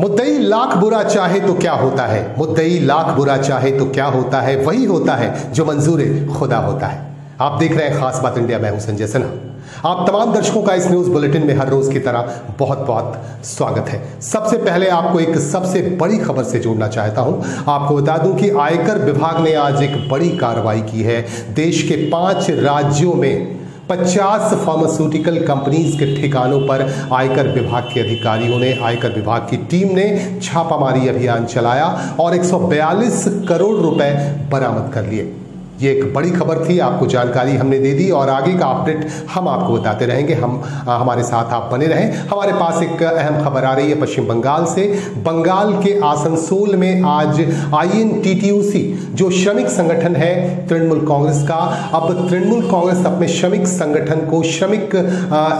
मुद्दई लाख बुरा चाहे तो क्या होता है, मुद्दई लाख बुरा चाहे तो क्या होता है, वही होता है जो मंजूर खुदा होता है। आप देख रहे हैं खास बात इंडिया, मैं हूं संजय सिन्हा। आप तमाम दर्शकों का इस न्यूज बुलेटिन में हर रोज की तरह बहुत बहुत स्वागत है। सबसे पहले आपको एक सबसे बड़ी खबर से जोड़ना चाहता हूं। आपको बता दूं कि आयकर विभाग ने आज एक बड़ी कार्रवाई की है। देश के 5 राज्यों में 50 फार्मास्यूटिकल कंपनीज के ठिकानों पर आयकर विभाग के अधिकारियों ने, आयकर विभाग की टीम ने छापामारी अभियान चलाया और 142 करोड़ रुपए बरामद कर लिए। ये एक बड़ी खबर थी, आपको जानकारी हमने दे दी और आगे का अपडेट हम आपको बताते रहेंगे। हमारे साथ आप बने रहें। हमारे पास एक अहम खबर आ रही है पश्चिम बंगाल से। बंगाल के आसनसोल में आज आईएनटीटीयूसी जो श्रमिक संगठन है तृणमूल कांग्रेस का, अब तृणमूल कांग्रेस अपने श्रमिक संगठन को, श्रमिक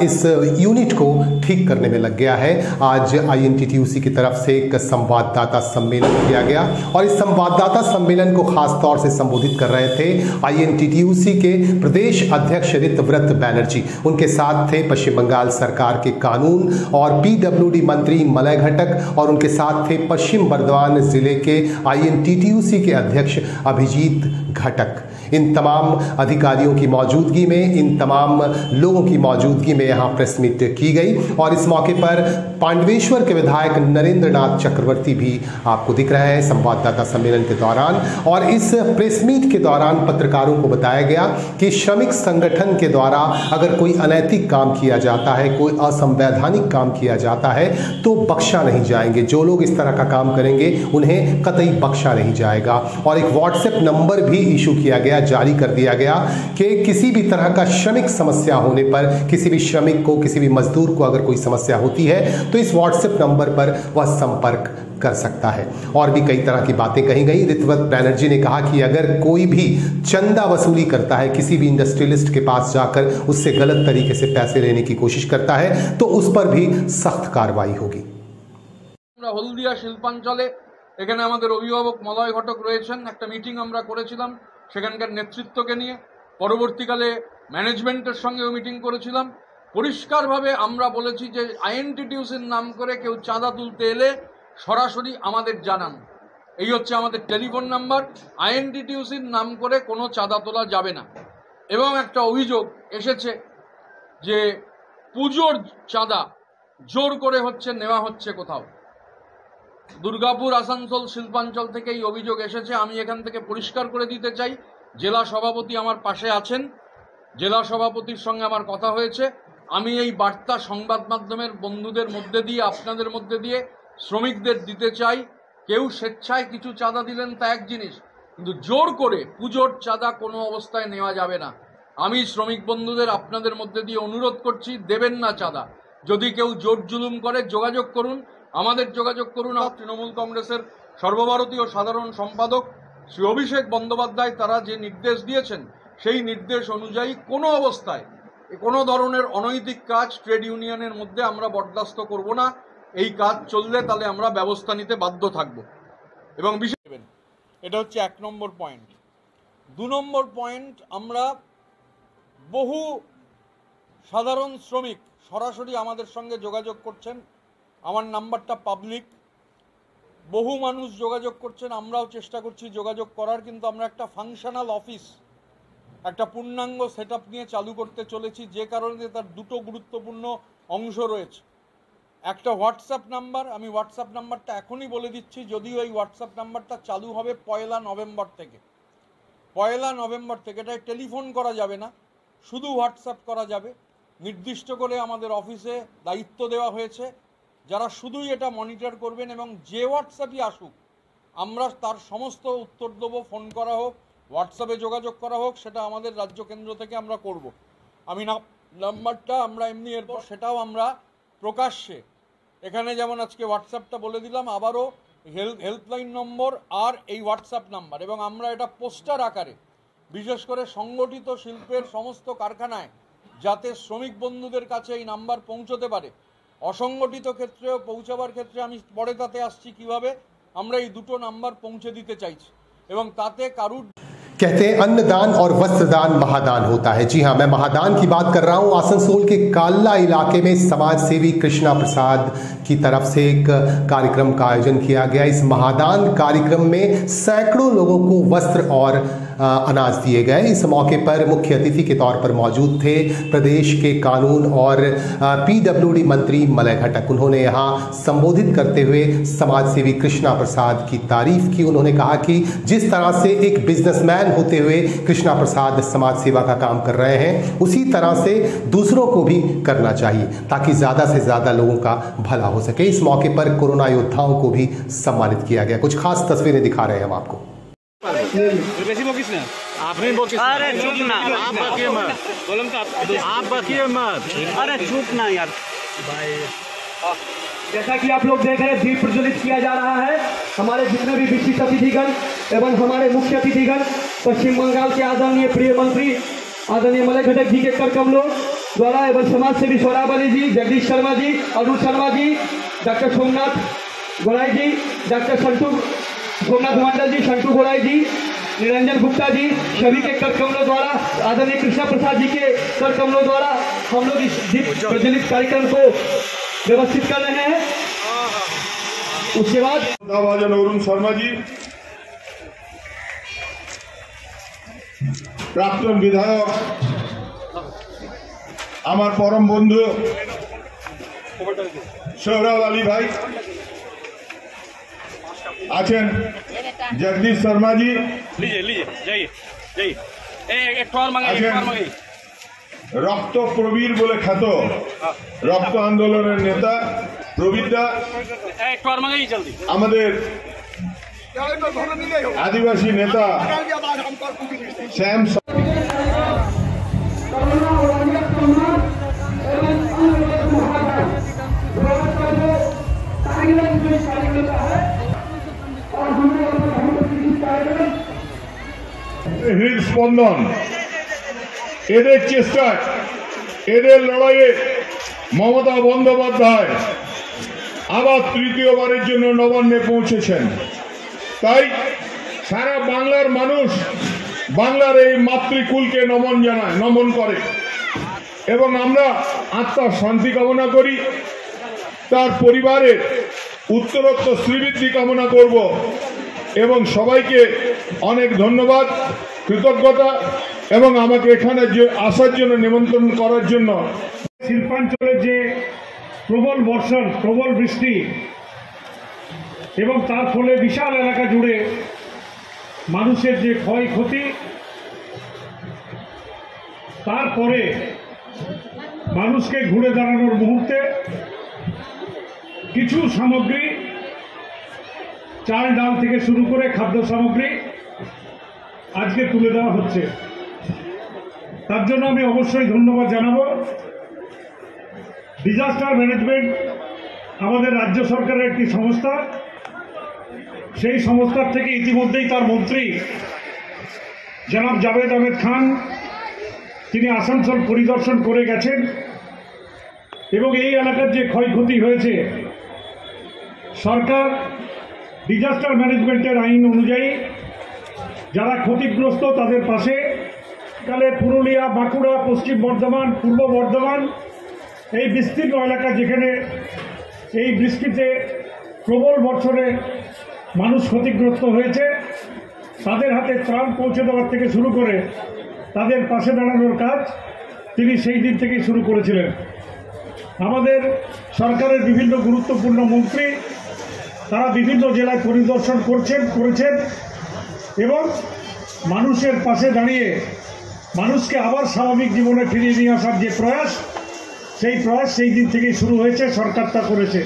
इस यूनिट को ठीक करने में लग गया है। आज आईएनटीटीयूसी की तरफ से एक संवाददाता सम्मेलन किया गया और इस संवाददाता सम्मेलन को खासतौर से संबोधित कर रहे थे आईएनटीटीयूसी के प्रदेश अध्यक्ष नितव्रत बनर्जी। उनके साथ थे पश्चिम बंगाल सरकार के कानून और पीडब्ल्यूडी मंत्री मलय घटक और उनके साथ थे पश्चिम बर्धमान जिले के आईएनटीटीयूसी के अध्यक्ष अभिजीत घटक। इन तमाम अधिकारियों की मौजूदगी में, इन तमाम लोगों की मौजूदगी में यहां प्रेस मीट की गई और इस मौके पर पांडवेश्वर के विधायक नरेंद्र नाथ चक्रवर्ती भी आपको दिख रहे हैं संवाददाता सम्मेलन के दौरान। और इस प्रेस मीट के दौरान पत्रकारों को बताया गया कि श्रमिक संगठन के द्वारा अगर कोई अनैतिक काम किया जाता है, कोई असंवैधानिक काम किया जाता है तो बख्शा नहीं जाएंगे। जो लोग इस तरह का काम करेंगे उन्हें कतई बख्शा नहीं जाएगा। और एक व्हाट्सएप नंबर भी इशू किया गया, जारी कर दिया गया कि किसी भी तरह का श्रमिक समस्या होने पर, किसी भी श्रमिक को, किसी भी मजदूर को अगर कोई समस्या होती है तो इस व्हाट्सएप नंबर पर वह संपर्क कर सकता है। और भी कई तरह की बातें कही गई। नितव्रत बनर्जी ने कहा कि अगर कोई भी चंदा वसूली करता है, किसी भी इंडस्ट्रियलिस्ट के पास जाकर उससे गलत तरीके से पैसे लेने की कोशिश करता है तो उस पर भी सख्त कार्रवाई होगी। हल्दिया शिल्पांचले এখানে আমাদের অভিভাবক মলয় ঘটক রয়েছেন। একটা মিটিং আমরা করেছিলাম সেখানকার নেতৃত্বকে নিয়ে, পরবর্তীকালে ম্যানেজমেন্টের সঙ্গেও মিটিং করেছিলাম। পরিষ্কারভাবে আমরা বলেছি যে আইএনটিটিউসির নাম করে কেউ চাঁদা তুলতে এলে সরাসরি আমাদের জানান। এই হচ্ছে আমাদের টেলিফোন নাম্বার। আইএনটিটিউসির নাম করে কোনো চাঁদা তোলা যাবে না। এবং একটা অভিযোগ এসেছে যে পূজোর চাঁদা জোর করে হচ্ছে, নেওয়া হচ্ছে কোথাও। দুর্গাপুর আসানসোল শিল্পাঞ্চল থেকে এই অভিযোগ এসেছে। আমি এখান থেকে পরিষ্কার করে দিতে চাই, জেলা সভাপতি আমার পাশে আছেন, জেলা সভাপতির সঙ্গে আমার কথা হয়েছে। আমি এই বার্তা সংবাদ মাধ্যমের বন্ধুদের মধ্যে দিয়ে, আপনাদের মধ্যে দিয়ে শ্রমিকদের দিতে চাই। কেউ স্বেচ্ছায় কিছু চাঁদা দিলেন তা এক জিনিস, কিন্তু জোর করে পুজোর চাঁদা কোনো অবস্থায় নেওয়া যাবে না। আমি শ্রমিক বন্ধুদের আপনাদের মধ্যে দিয়ে অনুরোধ করছি, দেবেন না চাঁদা। যদি কেউ জোর জুলুম করে যোগাযোগ করুন, আমাদের যোগাযোগ করুন। তৃণমূল কংগ্রেসের সর্বভারতীয় সাধারণ সম্পাদক শ্রী অভিষেক বন্দ্যোপাধ্যায় তারা যে নির্দেশ দিয়েছেন সেই নির্দেশ অনুযায়ী কোনো অবস্থায় কোনো ধরনের অনৈতিক কাজ ট্রেড ইউনিয়নের মধ্যে আমরা বরদাস্ত করব না। এই কাজ চললে তাহলে আমরা ব্যবস্থা নিতে বাধ্য থাকব এবং বিশেষ এটা হচ্ছে ১ নম্বর পয়েন্ট। ২ নম্বর পয়েন্ট, আমরা বহু সাধারণ শ্রমিক সরাসরি আমাদের সঙ্গে যোগাযোগ করছেন। আমার নাম্বারটা পাবলিক, বহু মানুষ যোগাযোগ করছেন। আমরাও চেষ্টা করছি যোগাযোগ করার, কিন্তু আমরা একটা ফাংশনাল অফিস, একটা পূর্ণাঙ্গ সেট আপ নিয়ে চালু করতে চলেছি, যে কারণে তার দুটো গুরুত্বপূর্ণ অংশ রয়েছে। একটা হোয়াটসঅ্যাপ নাম্বার, আমি হোয়াটসঅ্যাপ নাম্বারটা এখনই বলে দিচ্ছি, যদিও এই হোয়াটসঅ্যাপ নাম্বারটা চালু হবে 1 নভেম্বর থেকে। 1 নভেম্বর থেকে এটা টেলিফোন করা যাবে না, শুধু হোয়াটসঅ্যাপ করা যাবে। নির্দিষ্ট করে আমাদের অফিসে দায়িত্ব দেওয়া হয়েছে যারা শুধুই এটা মনিটর করবেন, এবং যে হোয়াটসঅ্যাপই আসুক আমরা তার সমস্ত উত্তর দেবো। ফোন করা হোক, হোয়াটসঅ্যাপে যোগাযোগ করা হোক, সেটা আমাদের রাজ্য কেন্দ্র থেকে আমরা করব। আমি নাম্বারটা আমরা এমনি এরপর সেটাও আমরা প্রকাশ্যে এখানে যেমন আজকে হোয়াটসঅ্যাপটা বলে দিলাম, আবারও হেল্পলাইন নম্বর আর এই হোয়াটসঅ্যাপ নাম্বার। এবং আমরা এটা পোস্টার আকারে বিশেষ করে সংগঠিত শিল্পের সমস্ত কারখানায় যাতে শ্রমিক বন্ধুদের কাছে এই নাম্বার পৌঁছতে পারে, অসংগঠিত ক্ষেত্রেও পৌঁছাবার ক্ষেত্রে আমি পরে তাতে আসছি কিভাবে, আমরা এই দুটো নাম্বার পৌঁছে দিতে চাইছি। এবং তাতে কারুর कहते हैं अन्नदान और वस्त्रदान महादान होता है। जी हाँ, मैं महादान की बात कर रहा हूँ। आसनसोल के काल्ला इलाके में समाज सेवी कृष्णा प्रसाद की तरफ से एक कार्यक्रम का आयोजन किया गया। इस महादान कार्यक्रम में सैकड़ों लोगों को वस्त्र और अनाज दिए गए। इस मौके पर मुख्य अतिथि के तौर पर मौजूद थे प्रदेश के कानून और पीडब्ल्यूडी मंत्री मलय घटक। उन्होंने यहाँ संबोधित करते हुए समाज सेवी कृष्णा प्रसाद की तारीफ की। उन्होंने कहा कि जिस तरह से एक बिजनेसमैन होते हुए कृष्णा प्रसाद समाज सेवा का काम कर रहे हैं, उसी तरह से दूसरों को भी करना चाहिए ताकि ज़्यादा से ज़्यादा लोगों का भला हो सके। इस मौके पर कोरोना योद्धाओं को भी सम्मानित किया गया। कुछ खास तस्वीरें दिखा रहे हैं हम आपको। आपने अरे चुप ना, आप बकिए मत, आप बकिए मत, अरे चुप ना यार। जैसा कि आप लोग देख रहे हैं, दीप प्रज्वलित किया जा रहा है। हमारे जितने भी विशिष्ट अतिथिगण एवं हमारे मुख्य अतिथिगण पश्चिम बंगाल के आदरणीय प्रिय मंत्री आदरणीय मलय घटक जी के कार्यक्रम लोग द्वारा एवं समाज सेवी सोराबली जी, जगदीश शर्मा जी, अरुण शर्मा जी, डॉक्टर सोमनाथ गोराई जी, डॉक्टर संतु सोमनाथ मंडल जी, संतु गोराई जी, निरंजन गुप्ता जी, सभी के कर कमलों द्वारा आदरणीय कृष्णा प्रसाद जी के कर कमलों द्वारा हम लोग इस दीप प्रज्वलित कार्यक्रम को व्यवस्थित कर रहे हैं। उसके बाद अरुण शर्मा जी, प्राक्तन विधायक हमार परम बंधु सोहराब आली भाई आছেন, जगदीश शर्मा जी लीजिए लीजिए जाइए जाइए एक और मंगाइए। रक्त प्रवीर बोले ख्यात रक्त आंदोलনের नेता প্রবীরদা, আমাদের आदिवासी नेता श्याम হৃদস্পন্দন এদের চেষ্টায় এদের লড়াইয়ে মমতা বন্দ্যোপাধ্যায় আবার তৃতীয়বারের জন্য নবান্নে পৌঁছেছেন। তাই সারা বাংলার মানুষ বাংলার এই মাতৃকুলকে নমন জানায়, নমন করে এবং আমরা আত্মার শান্তি কামনা করি, তার পরিবারের উত্তরোত্তর শ্রীবৃদ্ধি কামনা করব এবং সবাইকে অনেক ধন্যবাদ কৃতজ্ঞতা এবং আমাকে এখানে যে আসার জন্য নিমন্ত্রণ করার জন্য। শিল্পাঞ্চলের যে প্রবল বর্ষণ প্রবল বৃষ্টি এবং তার ফলে বিশাল এলাকা জুড়ে মানুষের যে ক্ষয়ক্ষতি, তারপরে মানুষকে ঘুরে দাঁড়ানোর মুহূর্তে কিছু সামগ্রী চাল ডাল থেকে শুরু করে খাদ্য সামগ্রী আজকে তুলে দেওয়া হচ্ছে, তার জন্য আমি অবশ্যই ধন্যবাদ জানাবো। ডিজাস্টার ম্যানেজমেন্ট আমাদের রাজ্য সরকারের একটি সংস্থা, সেই সংস্থার থেকে ইতিমধ্যেই তার মন্ত্রী জনাব জাভেদ আহমেদ খান তিনি আসানসোল পরিদর্শন করে গেছেন এবং এই এলাকার যে ক্ষয়ক্ষতি হয়েছে সরকার ডিজাস্টার ম্যানেজমেন্টের আইন অনুযায়ী যারা ক্ষতিগ্রস্ত তাদের পাশে কালে পুরুলিয়া বাঁকুড়া পশ্চিম বর্ধমান পূর্ব বর্ধমান এই বিস্তৃত এলাকা যেখানে এই বৃষ্টিতে প্রবল বর্ষণে মানুষ ক্ষতিগ্রস্ত হয়েছে তাদের হাতে ত্রাণ পৌঁছে দেওয়ার থেকে শুরু করে তাদের পাশে দাঁড়ানোর কাজ তিনি সেই দিন থেকেই শুরু করেছিলেন। আমাদের সরকারের বিভিন্ন গুরুত্বপূর্ণ মন্ত্রী তারা বিভিন্ন জেলায় পরিদর্শন করেছেন এবং মানুষের পাশে দাঁড়িয়ে মানুষকে আবার স্বাভাবিক জীবনে ফিরিয়ে নিয়ে আসার যে প্রয়াস সেই দিন থেকেই শুরু হয়েছে, সরকার তা করেছে।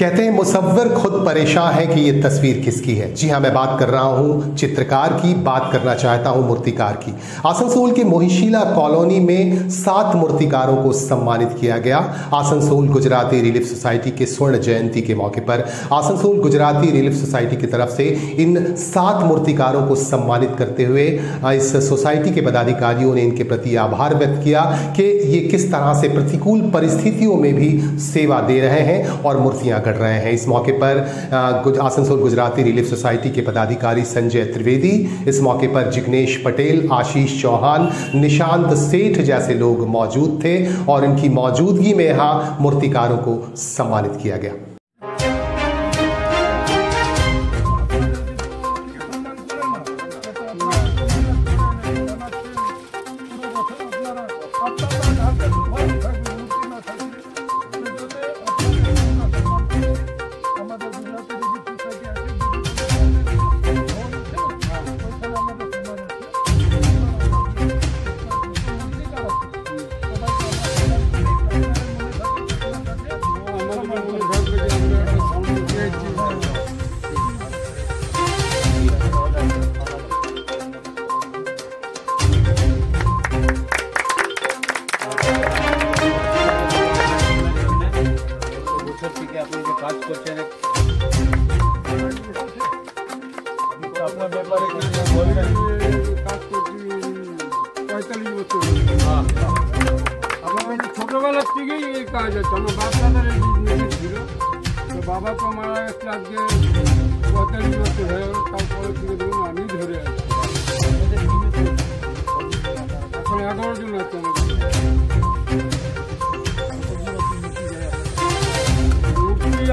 कहते हैं मुसव्वर खुद परेशान है कि ये तस्वीर किसकी है। जी हाँ, मैं बात कर रहा हूँ चित्रकार की, बात करना चाहता हूँ मूर्तिकार की। आसनसोल के मोहिशीला कॉलोनी में 7 मूर्तिकारों को सम्मानित किया गया। आसनसोल गुजराती रिलीफ सोसाइटी के स्वर्ण जयंती के मौके पर आसनसोल गुजराती रिलीफ सोसाइटी की तरफ से इन 7 मूर्तिकारों को सम्मानित करते हुए इस सोसाइटी के पदाधिकारियों ने इनके प्रति आभार व्यक्त किया कि ये किस तरह से प्रतिकूल परिस्थितियों में भी सेवा दे रहे हैं और मूर्तियाँ कर रहे हैं। इस मौके पर आसनसोल गुजराती रिलीफ सोसाइटी के पदाधिकारी संजय त्रिवेदी, इस मौके पर जिग्नेश पटेल, आशीष चौहान, निशांत सेठ जैसे लोग मौजूद थे और इनकी मौजूदगी में यहाँ मूर्तिकारों को सम्मानित किया गया।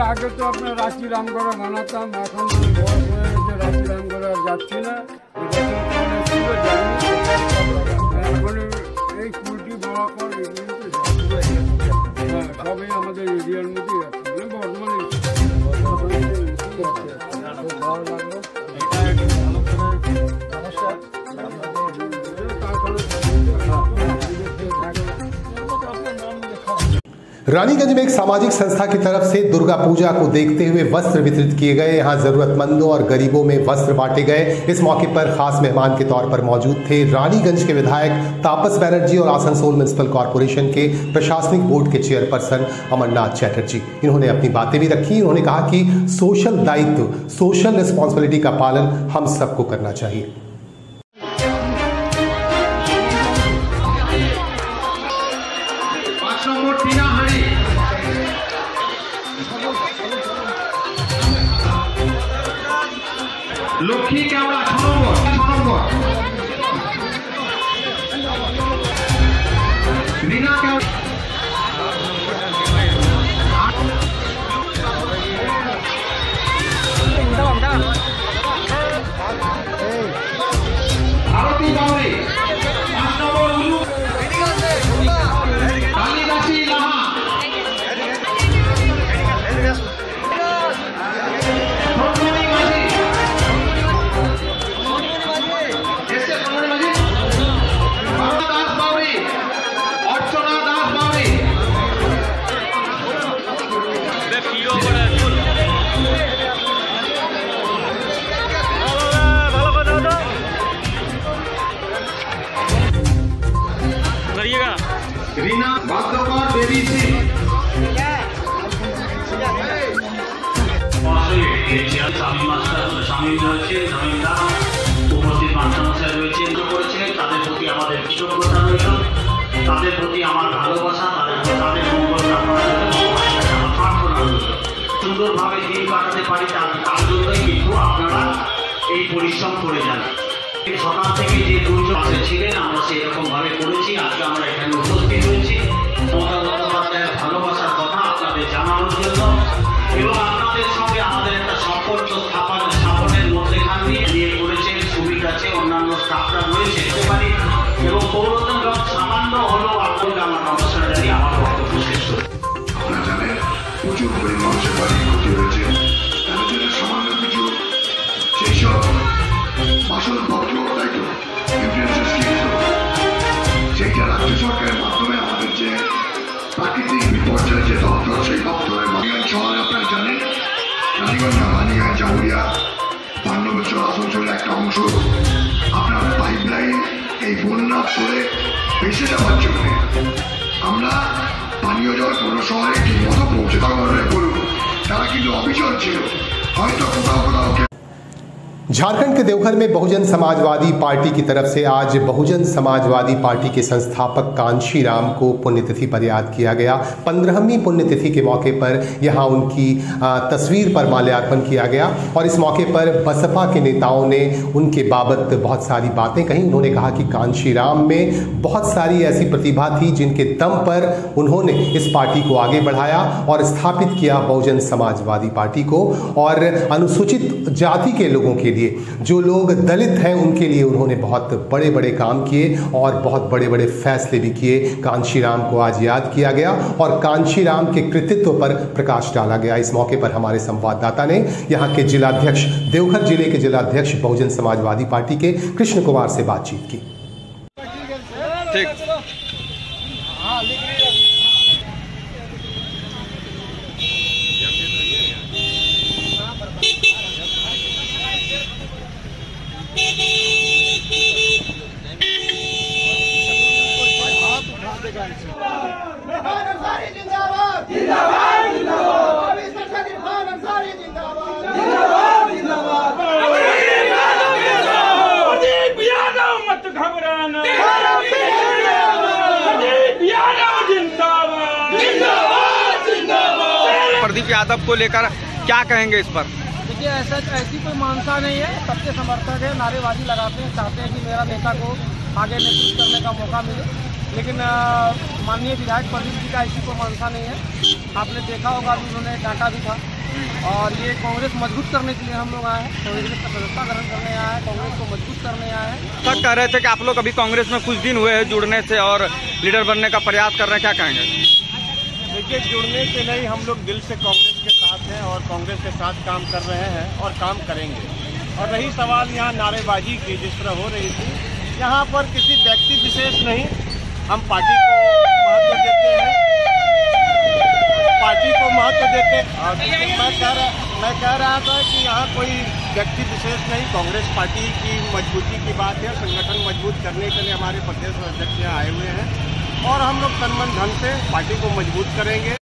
आगे तो अपने रांची रामगढ़ बनाता रांची रामगढ़ रानीगंज में एक सामाजिक संस्था की तरफ से दुर्गा पूजा को देखते हुए वस्त्र वितरित किए गए। यहाँ जरूरतमंदों और गरीबों में वस्त्र बांटे गए। इस मौके पर खास मेहमान के तौर पर मौजूद थे रानीगंज के विधायक तापस बैनर्जी और आसनसोल म्युनिसिपल कॉरपोरेशन के प्रशासनिक बोर्ड के चेयरपर्सन अमरनाथ चैटर्जी। इन्होंने अपनी बातें भी रखी। इन्होंने कहा कि सोशल दायित्व, सोशल रिस्पॉन्सिबिलिटी का पालन हम सबको करना चाहिए। झारखंड के देवघर में बहुजन समाजवादी पार्टी की तरफ से आज बहुजन समाजवादी पार्टी के संस्थापक कांशीराम को पुण्यतिथि पर याद किया गया। 15वीं पुण्यतिथि के मौके पर यहां उनकी तस्वीर पर माल्यार्पण किया गया और इस मौके पर बसपा के नेताओं ने उनके बाबत बहुत सारी बातें कहीं। उन्होंने कहा कि कांशीराम में बहुत सारी ऐसी प्रतिभा थी जिनके दम पर उन्होंने इस पार्टी को आगे बढ़ाया और स्थापित किया बहुजन समाजवादी पार्टी को, और अनुसूचित जाति के लोगों के जो लोग दलित हैं उनके लिए उन्होंने बहुत बड़े बड़े काम किए और बहुत बड़े बड़े फैसले भी किए। कांशीराम को आज याद किया गया और कांशीराम के कृतित्व पर प्रकाश डाला गया। इस मौके पर हमारे संवाददाता ने यहां के जिलाध्यक्ष, देवघर जिले के जिलाध्यक्ष बहुजन समाजवादी पार्टी के कृष्ण कुमार से बातचीत की। प्रदीप यादव को लेकर क्या कहेंगे इस पर? देखिए, ऐसी कोई मानसा नहीं है, सबके समर्थक है, नारेबाजी लगाते हैं, चाहते हैं कि मेरा नेता को आगे नेतृत्व करने का मौका मिले, लेकिन माननीय विधायक प्रदीप जी का ऐसी कोई मानसा नहीं है। आपने देखा होगा अभी उन्होंने डांटा भी था और ये कांग्रेस मजबूत करने के लिए हम लोग आए हैं, कांग्रेस का सदस्यता ग्रहण करने आए हैं, कांग्रेस को मजबूत करने आए हैं। सर कह रहे थे कि आप लोग अभी कांग्रेस में कुछ दिन हुए हैं जुड़ने से और लीडर बनने का प्रयास कर रहे हैं, क्या कहेंगे? देखिए, जुड़ने से नहीं, हम लोग दिल से कांग्रेस के साथ हैं और कांग्रेस के साथ काम कर रहे हैं और काम करेंगे। और रही सवाल यहाँ नारेबाजी की जिस तरह हो रही थी, यहाँ पर किसी व्यक्ति विशेष नहीं, हम पार्टी को महत्व देते हैं, पार्टी को महत्व देते हैं। मैं कह रहा था कि यहाँ कोई व्यक्ति विशेष नहीं, कांग्रेस पार्टी की मजबूती की बात है। संगठन मजबूत करने के लिए हमारे प्रदेश अध्यक्ष आए हुए हैं और हम लोग तन मन धन से पार्टी को मजबूत करेंगे।